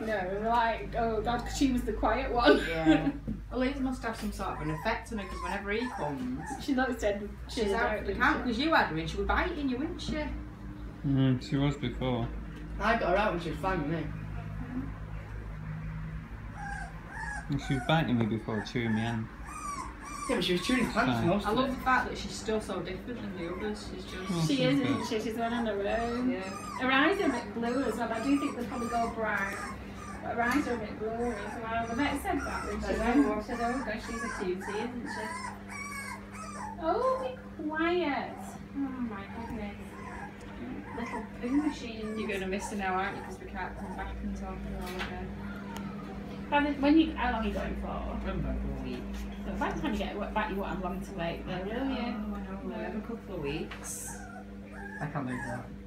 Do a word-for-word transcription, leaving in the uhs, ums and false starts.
No, and we're like, oh God, because she was the quiet one. Yeah. Well, Liz must have some sort of an effect on her, because whenever he comes, she looked dead. She's, she's out of the camp, because you had her and she was biting you, wouldn't she? Mm, she was before. I got her out and she was fighting me. And she was biting me before, chewing me in. Yeah, but she was chewing plants most. I love the fact that she's still so different than the others. She's just... Oh, she is, isn't she? She's not on her own. Yeah. Her eyes are a bit blue as well. I do think they'll probably go brown. But her eyes are a bit blue as well. The vet said that when she washed her over. She's a cutie, isn't she? Oh, be quiet. Oh my goodness. Little poo machine. You're going to miss her now, aren't you? Because we can't come back and talk to her all again. When you, how long are you going for? I'm back for a week. So by the time you get back, you won't have long to wait, though, will you? Oh, I don't know. A couple of weeks. I can't move that.